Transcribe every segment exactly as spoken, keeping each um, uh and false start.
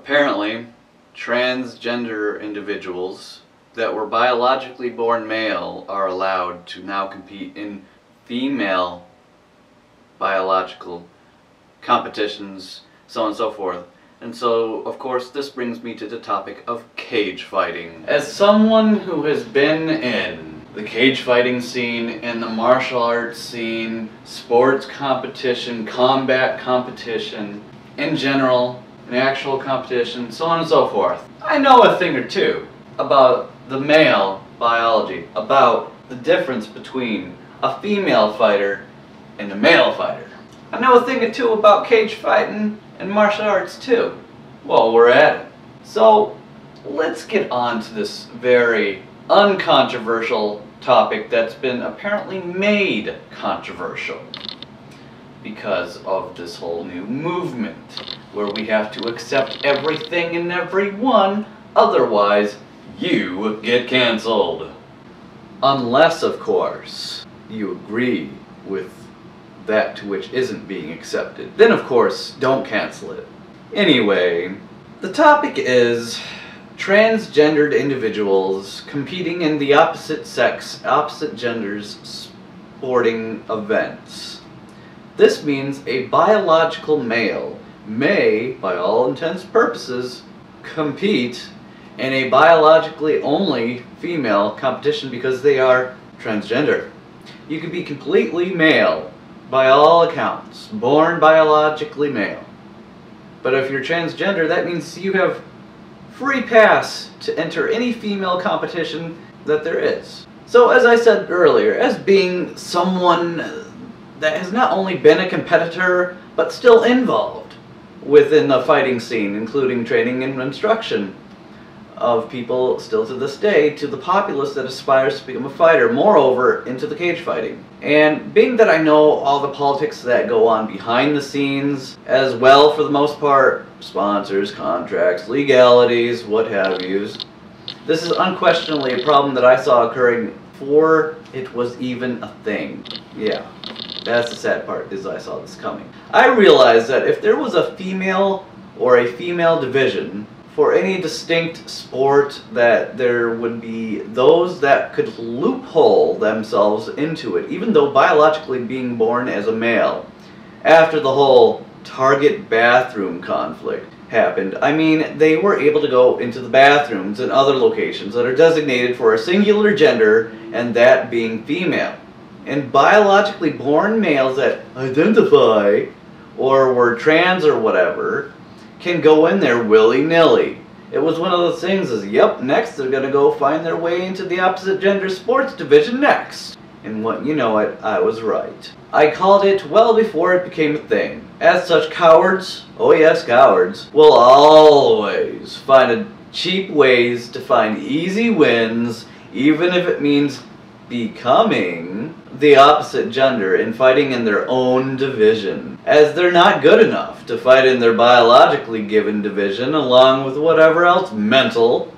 Apparently, transgender individuals that were biologically born male are allowed to now compete in female biological competitions, so on and so forth. And so, of course, this brings me to the topic of cage fighting. As someone who has been in the cage fighting scene, in the martial arts scene, sports competition, combat competition, in general, in actual competition, so on and so forth, I know a thing or two about the male biology, about the difference between a female fighter and a male fighter. I know a thing or two about cage fighting and martial arts too, while we're at it. So let's get on to this very uncontroversial topic that's been apparently made controversial because of this whole new movement where we have to accept everything and everyone, otherwise you get canceled. Unless, of course, you agree with that to which isn't being accepted. Then, of course, don't cancel it. Anyway, the topic is transgendered individuals competing in the opposite sex, opposite genders sporting events. This means a biological male may, by all intents and purposes, compete in a biologically only female competition because they are transgender. You can be completely male, by all accounts, born biologically male. But if you're transgender, that means you have free pass to enter any female competition that there is. So as I said earlier, as being someone that has not only been a competitor, but still involved within the fighting scene, including training and instruction of people still to this day, to the populace that aspires to become a fighter, moreover, into the cage fighting. And being that I know all the politics that go on behind the scenes, as well for the most part, sponsors, contracts, legalities, what have yous, this is unquestionably a problem that I saw occurring before it was even a thing. Yeah, that's the sad part, is I saw this coming. I realized that if there was a female or a female division for any distinct sport, that there would be those that could loophole themselves into it, even though biologically being born as a male. After the whole Target bathroom conflict happened, I mean, they were able to go into the bathrooms and other locations that are designated for a singular gender, and that being female. And biologically born males that identify or were trans or whatever can go in there willy-nilly. It was one of those things is, yep, next they're gonna go find their way into the opposite gender sports division next. And what you know it, I was right. I called it well before it became a thing. As such, cowards, oh yes, cowards, will always find a cheap ways to find easy wins, even if it means becoming the opposite gender and fighting in their own division, as they're not good enough to fight in their biologically given division, along with whatever else mental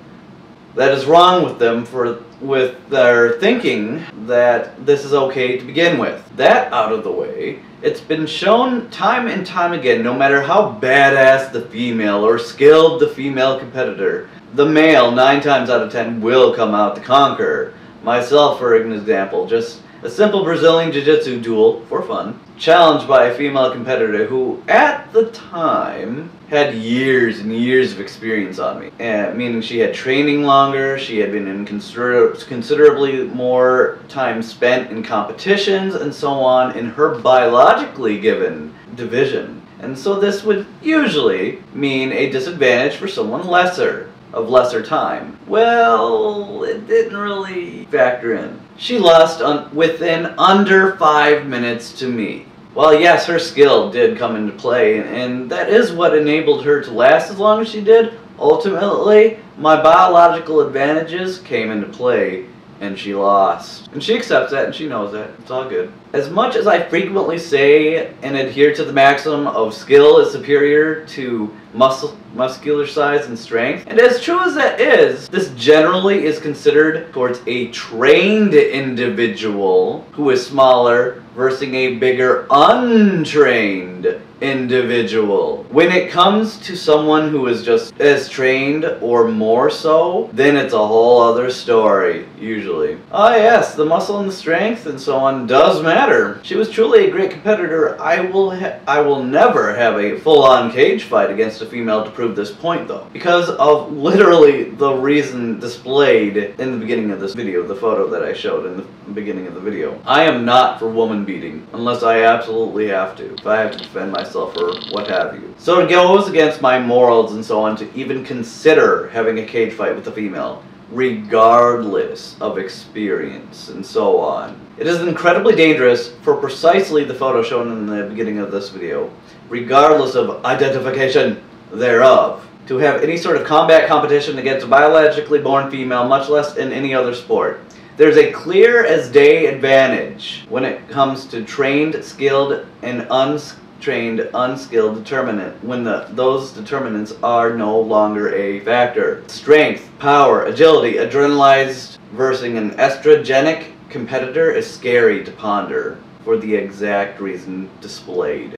that is wrong with them for with their thinking that this is okay to begin with. That out of the way, it's been shown time and time again, no matter how badass the female or skilled the female competitor, the male nine times out of ten will come out to conquer. Myself, for an example, just a simple Brazilian Jiu-Jitsu duel, for fun, challenged by a female competitor who, at the time, had years and years of experience on me. And, meaning she had training longer, she had been in consider considerably more time spent in competitions and so on in her biologically given division. And so this would usually mean a disadvantage for someone lesser, of lesser time. Well, it didn't really factor in. She lost un within under five minutes to me. Well, yes, her skill did come into play, and, and that is what enabled her to last as long as she did. Ultimately, my biological advantages came into play, and she lost. And she accepts that, and she knows that. It's all good. As much as I frequently say and adhere to the maxim of skill is superior to muscle, muscular size and strength. And as true as that is, this generally is considered towards a trained individual who is smaller versus a bigger untrained individual. When it comes to someone who is just as trained or more so, then it's a whole other story, usually. Ah yes, the muscle and the strength and so on does matter. She was truly a great competitor. I will ha I will never have a full-on cage fight against a female to prove this point, though, because of literally the reason displayed in the beginning of this video, the photo that I showed in the beginning of the video. I am not for woman beating, unless I absolutely have to, if I have to defend myself or what have you. So it goes against my morals and so on to even consider having a cage fight with a female, regardless of experience and so on. It is incredibly dangerous for precisely the photo shown in the beginning of this video, regardless of identification thereof, to have any sort of combat competition against a biologically born female, much less in any other sport. There's a clear as day advantage when it comes to trained, skilled, and unskilled trained, unskilled determinant when the, those determinants are no longer a factor. Strength, power, agility, adrenalized versus an estrogenic competitor is scary to ponder for the exact reason displayed.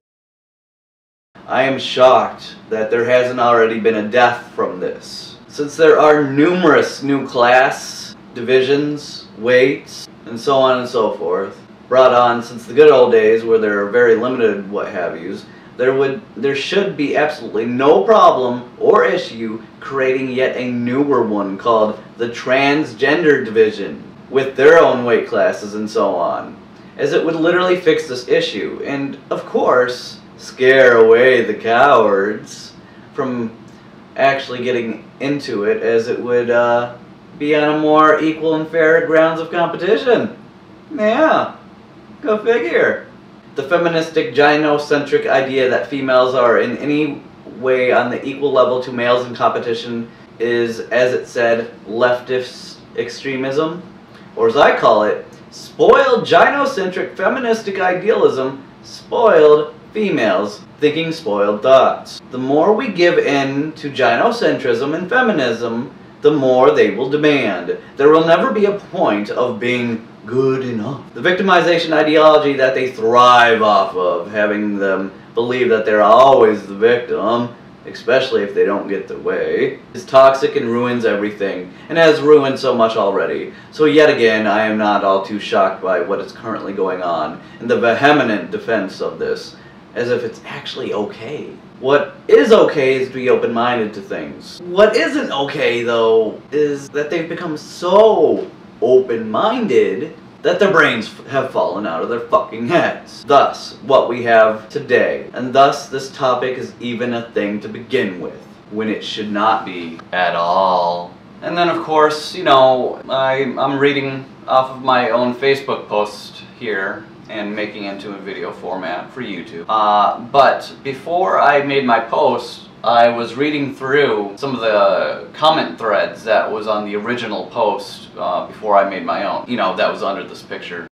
I am shocked that there hasn't already been a death from this, since there are numerous new class divisions, weights, and so on and so forth, brought on since the good old days where there are very limited what have yous. There would there should be absolutely no problem or issue creating yet a newer one called the transgender division with their own weight classes and so on, as it would literally fix this issue and of course scare away the cowards from actually getting into it, as it would uh, be on a more equal and fair grounds of competition. Yeah. Go figure. The feministic, gynocentric idea that females are in any way on the equal level to males in competition is, as it said, leftist extremism, or as I call it, spoiled gynocentric feministic idealism, spoiled females thinking spoiled thoughts. The more we give in to gynocentrism and feminism, the more they will demand. There will never be a point of being good enough. The victimization ideology that they thrive off of, having them believe that they're always the victim, especially if they don't get their way, is toxic and ruins everything, and has ruined so much already. So yet again, I am not all too shocked by what is currently going on, and the vehement defense of this, as if it's actually okay. What is okay is to be open-minded to things. What isn't okay, though, is that they've become so open-minded that their brains have fallen out of their fucking heads. Thus, what we have today. And thus, this topic is even a thing to begin with, when it should not be at all. And then, of course, you know, I, I'm reading off of my own Facebook post here and making it into a video format for YouTube. Uh, but before I made my post, I was reading through some of the comment threads that was on the original post uh, before I made my own, you know, that was under this picture.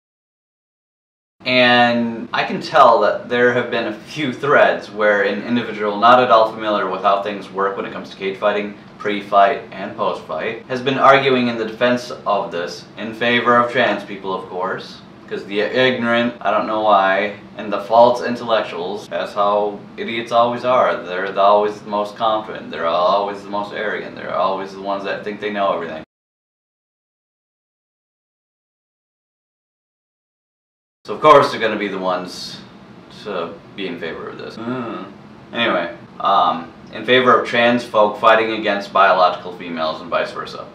And I can tell that there have been a few threads where an individual not at all familiar with how things work when it comes to cage fighting, pre-fight, and post-fight, has been arguing in the defense of this, in favor of trans people, of course. Because the ignorant, I don't know why, and the false intellectuals, that's how idiots always are. They're the, always the most confident, they're always the most arrogant, they're always the ones that think they know everything. So of course they're going to be the ones to be in favor of this. Mm. Anyway, um, in favor of trans folk fighting against biological females and vice versa.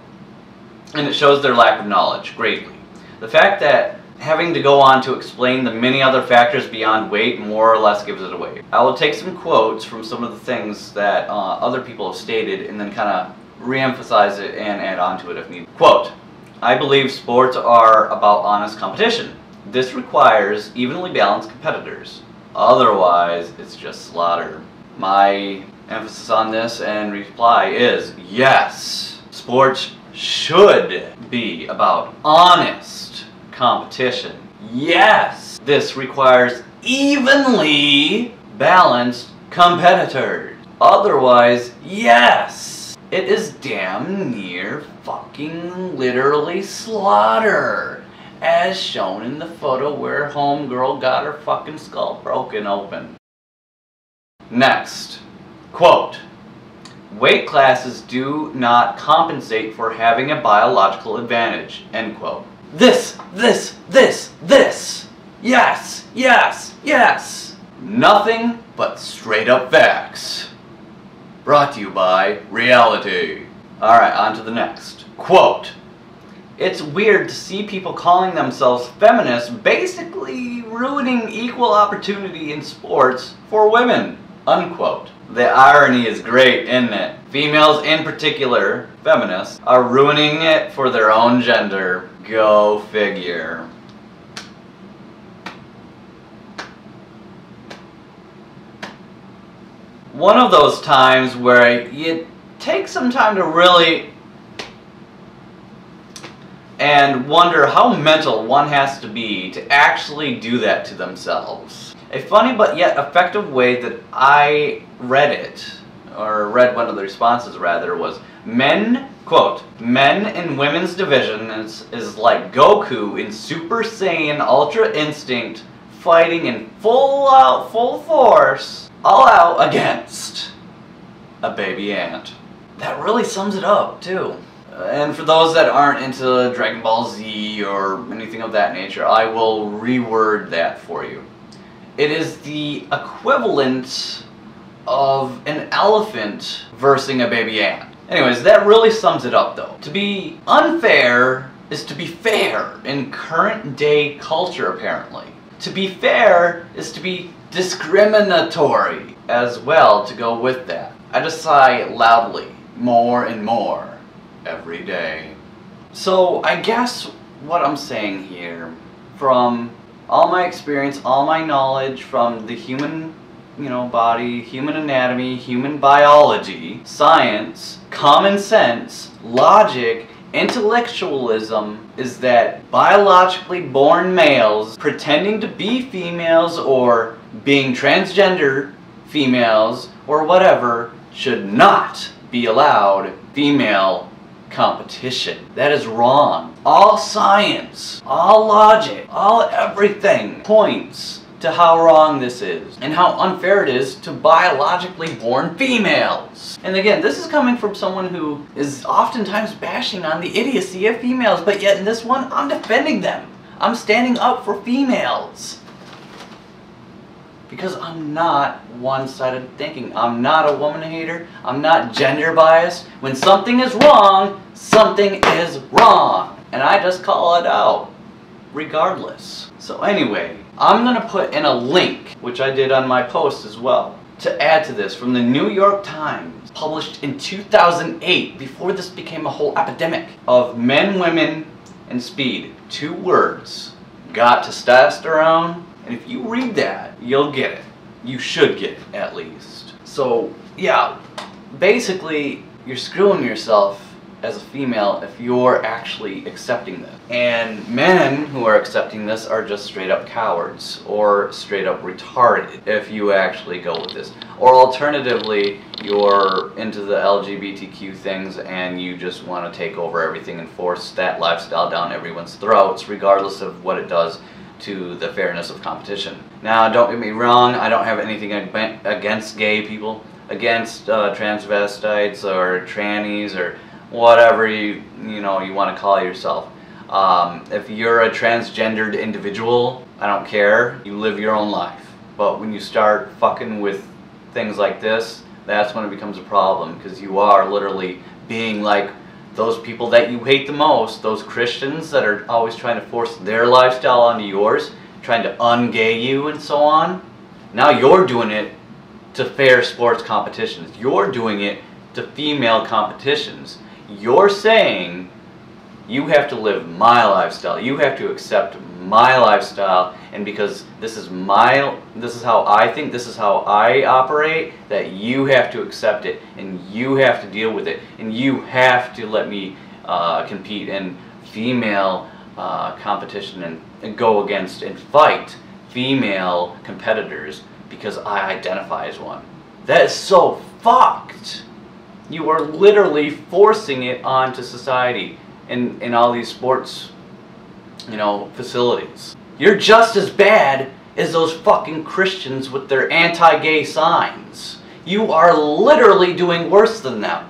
And it shows their lack of knowledge, greatly. The fact that having to go on to explain the many other factors beyond weight more or less gives it away. I will take some quotes from some of the things that uh, other people have stated and then kind of re-emphasize it and add on to it if needed. Quote, "I believe sports are about honest competition. This requires evenly balanced competitors. Otherwise, it's just slaughter." My emphasis on this and reply is, yes, sports should be about honest competition. Yes! This requires evenly balanced competitors. Otherwise, yes! It is damn near fucking literally slaughter, as shown in the photo where homegirl got her fucking skull broken open. Next, quote, weight classes do not compensate for having a biological advantage, end quote. This, this, this, this! Yes, yes, yes! Nothing but straight up facts. Brought to you by reality. Alright, on to the next. Quote, it's weird to see people calling themselves feminists basically ruining equal opportunity in sports for women, unquote. The irony is great, isn't it? Females in particular, feminists, are ruining it for their own gender. Go figure. One of those times where you take some time to really and wonder how mental one has to be to actually do that to themselves. A funny but yet effective way that I read it, or read one of the responses rather, was men, quote, men in women's division is, is like Goku in Super Saiyan Ultra Instinct fighting in full out, full force, all out against a baby ant. That really sums it up, too. And for those that aren't into Dragon Ball Z or anything of that nature, I will reword that for you. It is the equivalent of an elephant versing a baby ant. Anyways, that really sums it up though. To be unfair is to be fair in current day culture apparently. To be fair is to be discriminatory as well to go with that. I just sigh loudly more and more every day. So I guess what I'm saying here, from all my experience, all my knowledge from the human, you know, body, human anatomy, human biology, science, common sense, logic, intellectualism, is that biologically born males pretending to be females or being transgender females or whatever should not be allowed female competition. That is wrong. All science, all logic, all everything points to how wrong this is and how unfair it is to biologically born females. And again, this is coming from someone who is oftentimes bashing on the idiocy of females, but yet in this one, I'm defending them. I'm standing up for females. Because I'm not one-sided thinking. I'm not a woman-hater. I'm not gender-biased. When something is wrong, something is wrong. And I just call it out, regardless. So anyway, I'm gonna put in a link, which I did on my post as well, to add to this from the New York Times, published in two thousand eight, before this became a whole epidemic, of men, women, and speed. Two words. Got testosterone. And if you read that, you'll get it. You should get it, at least. So, yeah, basically, you're screwing yourself as a female if you're actually accepting this. And men who are accepting this are just straight up cowards or straight up retarded if you actually go with this. Or alternatively, you're into the L G B T Q things and you just want to take over everything and force that lifestyle down everyone's throats regardless of what it does to the fairness of competition. Now, don't get me wrong, I don't have anything ag against gay people, against uh, transvestites or trannies or whatever you, you know, you want to call yourself. Um, if you're a transgendered individual, I don't care. You live your own life. But when you start fucking with things like this, that's when it becomes a problem, because you are literally being like those people that you hate the most, those Christians that are always trying to force their lifestyle onto yours, trying to un-gay you and so on. Now you're doing it to fair sports competitions. You're doing it to female competitions. You're saying, you have to live my lifestyle. You have to accept my lifestyle, and because this is my, this is how I think, this is how I operate, that you have to accept it, and you have to deal with it, and you have to let me uh, compete in female uh, competition and, and go against and fight female competitors because I identify as one. That is so fucked. You are literally forcing it onto society in, in all these sports, you know, facilities. You're just as bad as those fucking Christians with their anti-gay signs. You are literally doing worse than them.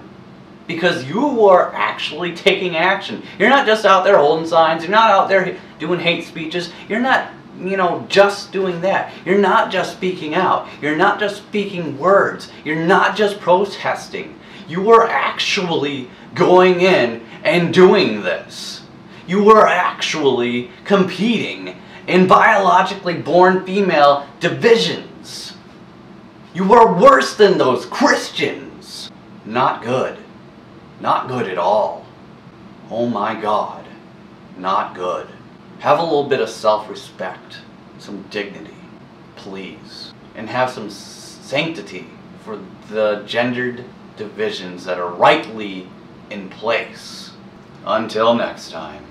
Because you are actually taking action. You're not just out there holding signs. You're not out there doing hate speeches. You're not, you know, just doing that. You're not just speaking out. You're not just speaking words. You're not just protesting. You are actually going in and doing this. You are actually competing in biologically born female divisions. You are worse than those Christians. Not good. Not good at all. Oh my God. Not good. Have a little bit of self-respect, some dignity, please. And have some sanctity for the gendered divisions that are rightly in place. Until next time.